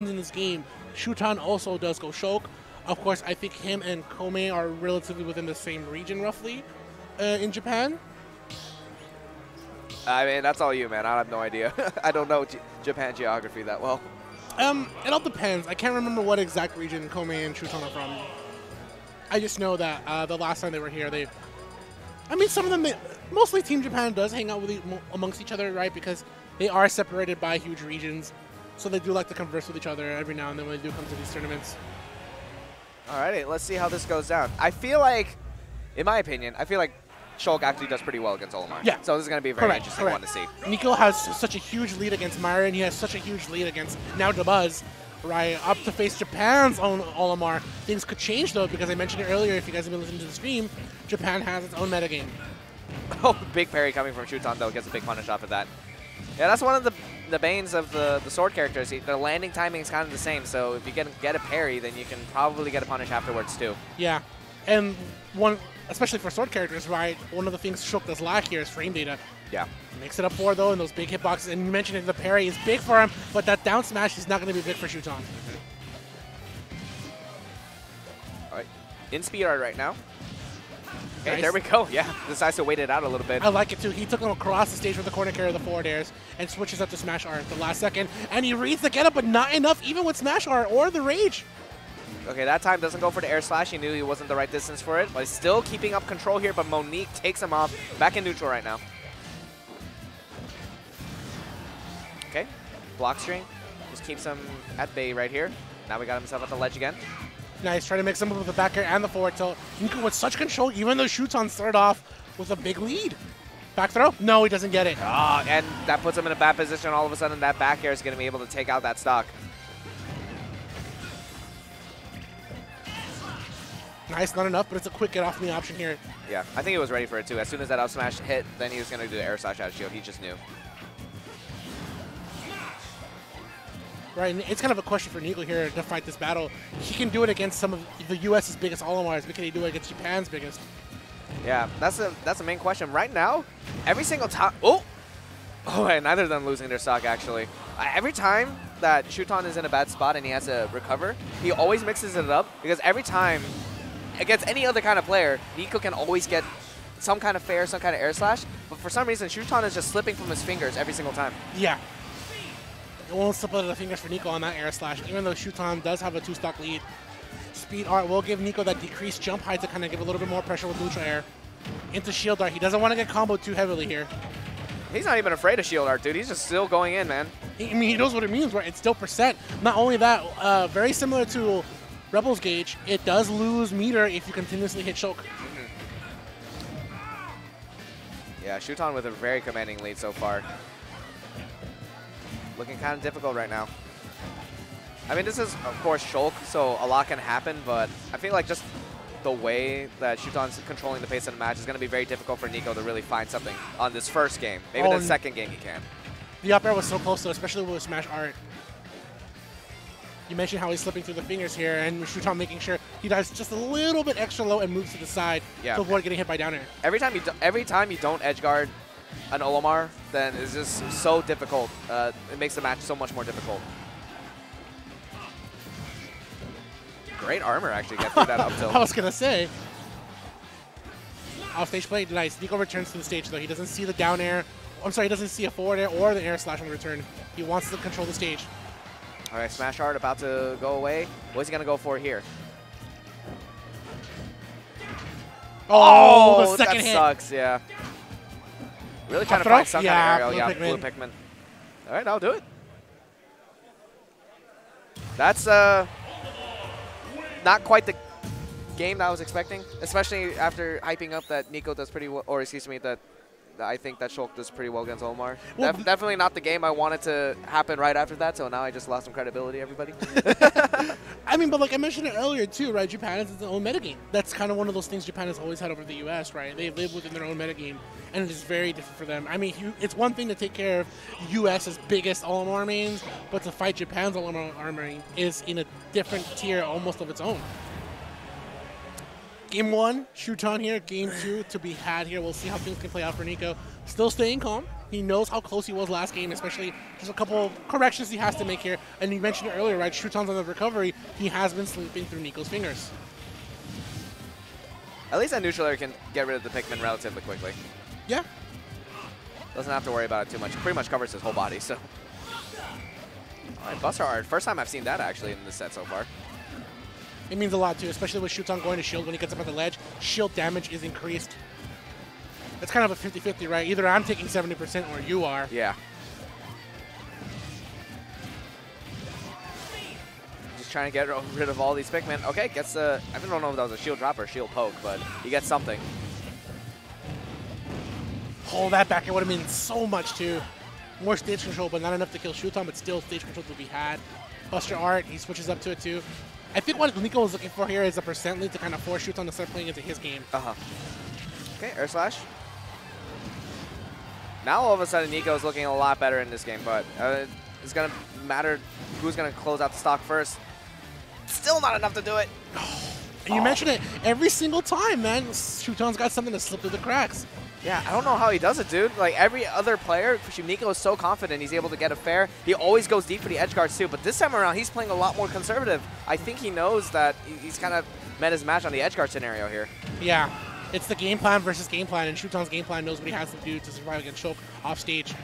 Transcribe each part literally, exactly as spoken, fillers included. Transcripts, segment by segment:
in this game. Shuton also does go Shulk. Of course, I think him and Komei are relatively within the same region, roughly, uh, in Japan. I mean, that's all you, man. I have no idea. I don't know G Japan geography that well. Um, it all depends. I can't remember what exact region Komei and Shuton are from. I just know that uh, the last time they were here, they... I mean, some of them... They, mostly Team Japan does hang out with e amongst each other, right? Because they are separated by huge regions. So they do like to converse with each other every now and then when they do come to these tournaments. Alrighty, let's see how this goes down. I feel like, in my opinion, I feel like Shulk actually does pretty well against Olimar. Yeah. So this is going to be a very Correct. interesting Correct. one to see. Nicko has such a huge lead against Mayra, and he has such a huge lead against now DaBuzz, right? Up to face Japan's own Olimar. Things could change, though, because I mentioned it earlier. If you guys have been listening to the stream, Japan has its own metagame. Oh, big parry coming from Chutando, though. Gets a big punish off of that. Yeah, that's one of the the banes of the, the sword characters. Their landing timing is kind of the same, so if you can get a parry, then you can probably get a punish afterwards, too. Yeah, and one... Especially for sword characters, right? One of the things Shulk does lack here is frame data. Yeah. Makes it up for, though, in those big hitboxes. And you mentioned it, the parry is big for him, but that down smash is not going to be big for Shuton. All right. In speed art right now. Hey, nice. There we go. Yeah, decides to wait it out a little bit. I like it, too. He took him across the stage with the corner carry of the forward airs and switches up to smash art at the last second. And he reads the getup, but not enough, even with smash art or the rage. Okay, that time doesn't go for the air slash. He knew he wasn't the right distance for it, but he's still keeping up control here, but Monique takes him off. Back in neutral right now. Okay, block string. Just keeps him at bay right here. Now we got himself at the ledge again. Nice, trying to mix him up with the back air and the forward tilt. Nicko with such control, even though Shuton started off with a big lead. Back throw? No, he doesn't get it. Oh, and that puts him in a bad position. All of a sudden, that back air is going to be able to take out that stock. Nice, not enough, but it's a quick get off me option here. Yeah, I think he was ready for it too. As soon as that up smash hit, then he was going to do the air slash out of shield. He just knew. Right, and it's kind of a question for Nicko here to fight this battle. He can do it against some of the U S's biggest Olimars, but can he do it against Japan's biggest? Yeah, that's a that's the main question. Right now, every single time... Oh! Oh, and neither of them losing their stock, actually. Uh, every time that Shuton is in a bad spot and he has to recover, he always mixes it up because every time... Against any other kind of player, Nicko can always get some kind of fair, some kind of air slash, but for some reason, Shuton is just slipping from his fingers every single time. Yeah. It won't slip out of the fingers for Nicko on that air slash, even though Shuton does have a two-stock lead. Speed art will give Nicko that decreased jump height to kind of give a little bit more pressure with neutral air. Into shield art. He doesn't want to get comboed too heavily here. He's not even afraid of shield art, dude. He's just still going in, man. I mean, he knows what it means, right? It's still percent. Not only that, uh, very similar to... Rebel's gauge, it does lose meter if you continuously hit Shulk. Mm-hmm. Yeah, Shuton with a very commanding lead so far. Looking kind of difficult right now. I mean, this is, of course, Shulk, so a lot can happen, but I feel like just the way that Shuton's controlling the pace of the match is going to be very difficult for Nicko to really find something on this first game. Maybe oh, the second game he can. The up air was so close, though, especially with smash art. You mentioned how he's slipping through the fingers here, and Shuton making sure he dives just a little bit extra low and moves to the side yeah. to avoid getting hit by down air. Every time you do, every time you don't edge guard an Olimar, then it's just so difficult. Uh, it makes the match so much more difficult. Great armor actually got through that up tilt. I was gonna say. Off stage play, nice. Nicko returns to the stage though. He doesn't see the down air. I'm sorry, he doesn't see a forward air or the air slash on the return. He wants to control the stage. All right, smash art about to go away. What's he going to go for here? Oh, oh the second that hit. sucks, yeah. Really trying I'll to find some yeah, kind of aerial. Blue yeah, Pikmin. Blue Pikmin. All right, I'll do it. That's uh, not quite the game that I was expecting, especially after hyping up that Nicko does pretty well, or excuse me, that I think that Shulk does pretty well against Olimar. Well, Def definitely not the game I wanted to happen right after that, so now I just lost some credibility, everybody. I mean, but like I mentioned it earlier, too, right? Japan has its own metagame. That's kind of one of those things Japan has always had over the U S, right? They live within their own metagame, and it is very different for them. I mean, it's one thing to take care of U S's biggest Olimar mains, but to fight Japan's Olimar main is in a different tier almost of its own. Game one, Shuton here. Game two to be had here. We'll see how things can play out for Nicko. Still staying calm. He knows how close he was last game, especially just a couple of corrections he has to make here. And you mentioned earlier, right, Shuton's on the recovery. He has been sleeping through Nico's fingers. At least on neutral air, can get rid of the Pikmin relatively quickly. Yeah. Doesn't have to worry about it too much. Pretty much covers his whole body, so. All right, Buster Art. First time I've seen that, actually, in this set so far. It means a lot, too, especially with Shuton going to shield. When he gets up at the ledge, shield damage is increased. It's kind of a fifty fifty, right? Either I'm taking seventy percent or you are. Yeah. Just trying to get rid of all these Pikmin. Okay, gets the... I don't know if that was a shield drop or a shield poke, but he gets something. Oh, that back air would have meant so much, too. More stage control, but not enough to kill Shuton, but still stage control to be had. Buster Art, he switches up to it, too. I think what Nicko was looking for here is a percent lead to kind of force Shuton to start playing into his game. Uh-huh. Okay, air slash. Now all of a sudden Nico's looking a lot better in this game, but uh, it's going to matter who's going to close out the stock first. Still not enough to do it. Oh, and you oh. mentioned it every single time, man. Shuton's got something to slip through the cracks. Yeah, I don't know how he does it, dude. Like every other player, Nicko is so confident he's able to get a fair. He always goes deep for the edge guards too, but this time around he's playing a lot more conservative. I think he knows that he's kind of met his match on the edge guard scenario here. Yeah. It's the game plan versus game plan, and Shuton's game plan knows what he has to do to survive against Shulk off stage.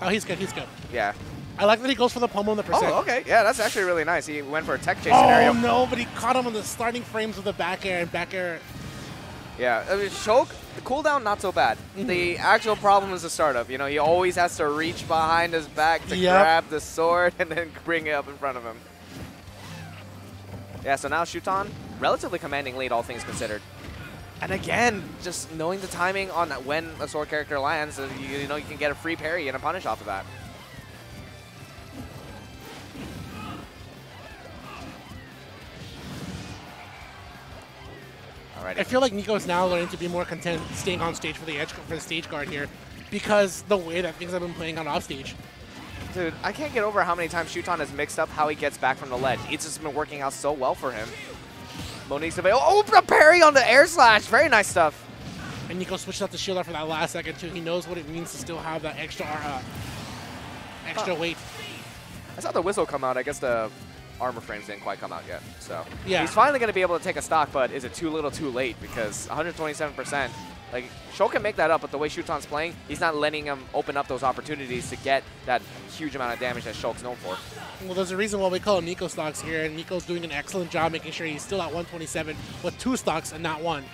Oh, he's good, he's good. Yeah. I like that he goes for the pummel and the percent. Oh, okay. Yeah, that's actually really nice. He went for a tech chase oh, scenario. Oh, no, but he caught him on the starting frames with the back air and back air. Yeah, I mean, Shulk, the cooldown, not so bad. Mm-hmm. The actual problem is the startup. You know, he always has to reach behind his back to yep. grab the sword and then bring it up in front of him. Yeah, so now Shuton, relatively commanding lead, all things considered. And again, just knowing the timing on when a sword character lands, you, you know you can get a free parry and a punish off of that. Alrighty. I feel like Nicko is now learning to be more content staying on stage for the edge for the stage guard here, because the way that things have been playing on off stage. Dude, I can't get over how many times Shuton has mixed up how he gets back from the ledge. It's just been working out so well for him. Monique's available. Oh, the parry on the air slash. Very nice stuff. And Nicko switched out the shield out for that last second, too. He knows what it means to still have that extra uh, extra huh. weight. I saw the whistle come out. I guess the armor frames didn't quite come out yet. So yeah. He's finally going to be able to take a stock, but is it too little too late? Because one twenty-seven percent. Like, Shulk can make that up, but the way Shuton's playing, he's not letting him open up those opportunities to get that huge amount of damage that Shulk's known for. Well, there's a reason why we call him Nicko stocks here, and Nico's doing an excellent job making sure he's still at one twenty-seven with two stocks and not one.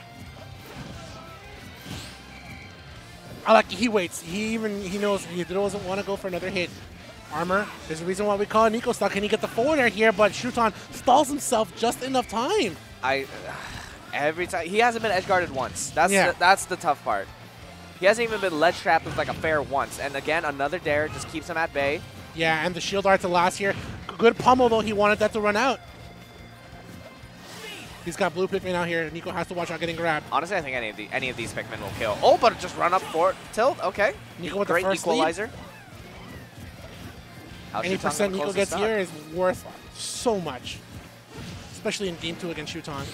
I like he waits. He even he knows he doesn't want to go for another hit. Armor, there's a reason why we call him Nicko stock. Can he get the forward air here? But Shuton stalls himself just enough time. I... Uh... Every time he hasn't been edge guarded once. That's yeah. the, that's the tough part. He hasn't even been ledge trapped with like a fair once. And again, another dare just keeps him at bay. Yeah, and the shield art to last here. Good pummel though. He wanted that to run out. He's got blue Pikmin out here. Nicko has to watch out getting grabbed. Honestly, I think any of the any of these Pikmin will kill. Oh, but just run up for tilt. Okay. Nicko with great the first equalizer. Any percent Nicko gets here is worth so much, especially in game two against Shuton.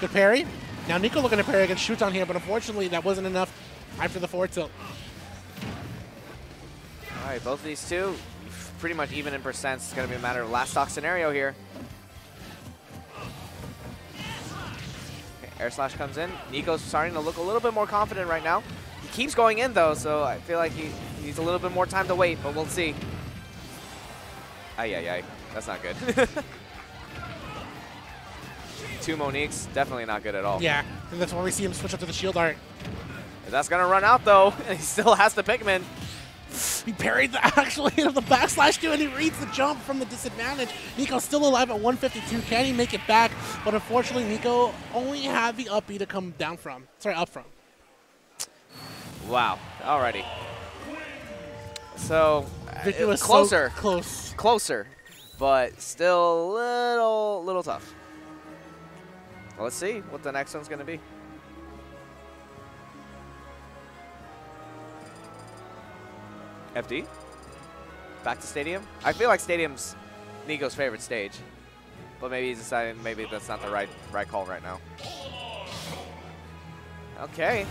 Good parry. Now Nicko looking to parry against Shuton here, but unfortunately that wasn't enough after the forward tilt. All right, both of these two pretty much even in percents. It's going to be a matter of last stock scenario here. Okay, air slash comes in. Nico's starting to look a little bit more confident right now. He keeps going in though, so I feel like he needs a little bit more time to wait, but we'll see. Ay, ay, ay. That's not good. Two Moniques, definitely not good at all. Yeah, and that's why we see him switch up to the shield art. That's going to run out, though. He still has the Pikmin. He parried the actual hit of the backslash, too, and he reads the jump from the disadvantage. Nicko's still alive at one fifty-two. Can he make it back? But unfortunately, Nicko only had the up B to come down from. Sorry, up from. Wow. Alrighty. So, it was closer. So close. Closer, but still a little, little tough. Well, let's see what the next one's going to be. F D? Back to Stadium? I feel like Stadium's Nico's favorite stage. But maybe he's deciding maybe that's not the right right call right now. Okay.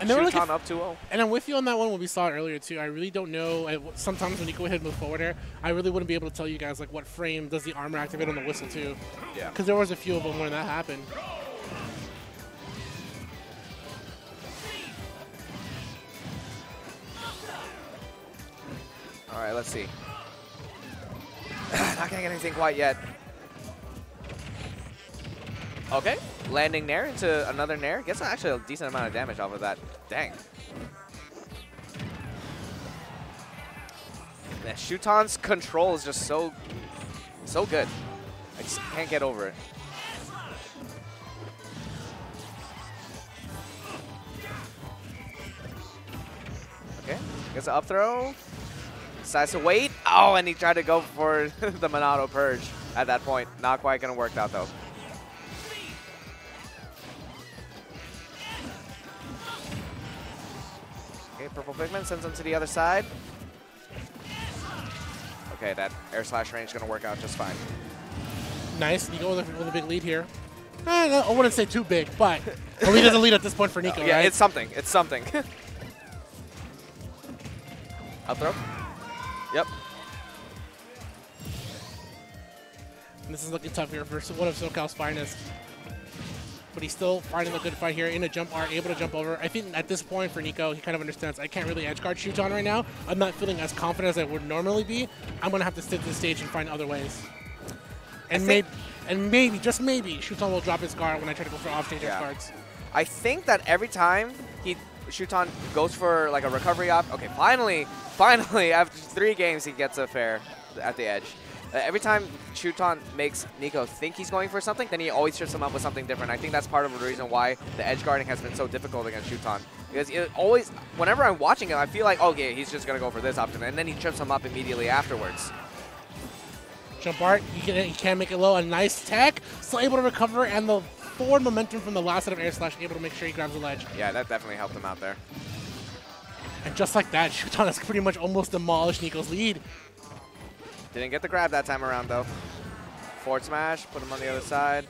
And Shuton like up two oh. And I'm with you on that one when we saw it earlier, too. I really don't know. I, sometimes when you go ahead and move forward air, I really wouldn't be able to tell you guys, like, what frame does the armor activate on the whistle, too. Yeah. Because there was a few of them when that happened. All right, let's see. Not gonna get anything quite yet. Okay, landing Nair into another Nair. Gets actually a decent amount of damage off of that. Dang. Man, Shuton's control is just so, so good. I just can't get over it. Okay, gets an up throw. Decides to wait. Oh, and he tried to go for the Monado Purge at that point. Not quite gonna work out though. Purple Pikmin sends him to the other side. Okay, that air slash range is going to work out just fine. Nice. Nicko with a, with a big lead here. I, I wouldn't say too big, but the lead is a lead at this point for Nicko, no, yeah, right? It's something. It's something. Up throw. Yep. And this is looking tough here for one of SoCal's finest. But he's still finding a good fight here in a jump R, able to jump over. I think at this point for Nicko, he kind of understands I can't really edge guard Shuton right now. I'm not feeling as confident as I would normally be. I'm going to have to sit to the stage and find other ways. And, may and maybe, just maybe, Shuton will drop his guard when I try to go for off-stage yeah. edge guards. I think that every time he Shuton goes for like a recovery op, okay, finally, finally, after three games, he gets a fair at the edge. Uh, every time Shuton makes Nicko think he's going for something, then he always trips him up with something different. I think that's part of the reason why the edge guarding has been so difficult against Shuton. Because it always, whenever I'm watching him, I feel like, okay, oh, yeah, he's just going to go for this option, and then he trips him up immediately afterwards. Jump art, he can, he can make it low. A nice tech, still able to recover, and the forward momentum from the last set of air slash, able to make sure he grabs the ledge. Yeah, that definitely helped him out there. And just like that, Shuton has pretty much almost demolished Nicko's lead. Didn't get the grab that time around, though. Forward smash, put him on the other side.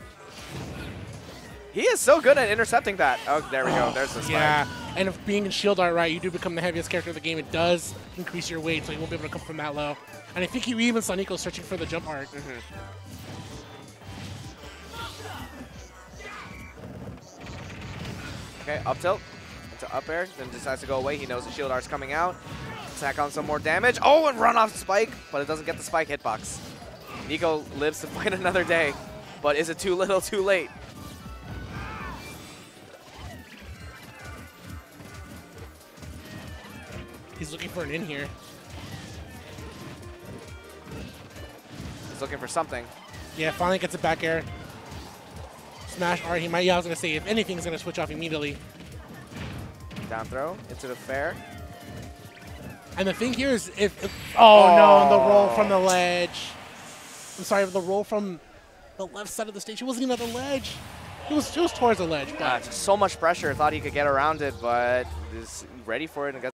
He is so good at intercepting that. Oh, there we oh, go. There's the spike. Yeah, and if being in shield art right, you do become the heaviest character of the game. It does increase your weight, so you won't be able to come from that low. And I think you even saw Nicko searching for the jump art. Mm-hmm. Okay, up tilt into up air, then decides to go away. He knows the shield art's coming out. Attack on some more damage. Oh, and run off spike, but it doesn't get the spike hitbox. Nicko lives to fight another day, but is it too little, too late? He's looking for an in here. He's looking for something. Yeah, finally gets a back air. Smash R, he might, yeah, I was gonna say, if anything, he's gonna switch off immediately. Down throw into the fair. And the thing here is, if, if oh, oh no, and the roll from the ledge. I'm sorry, the roll from the left side of the stage. He wasn't even at the ledge. He was, he was towards the ledge. But. Uh, so much pressure. Thought he could get around it, but is ready for it and gets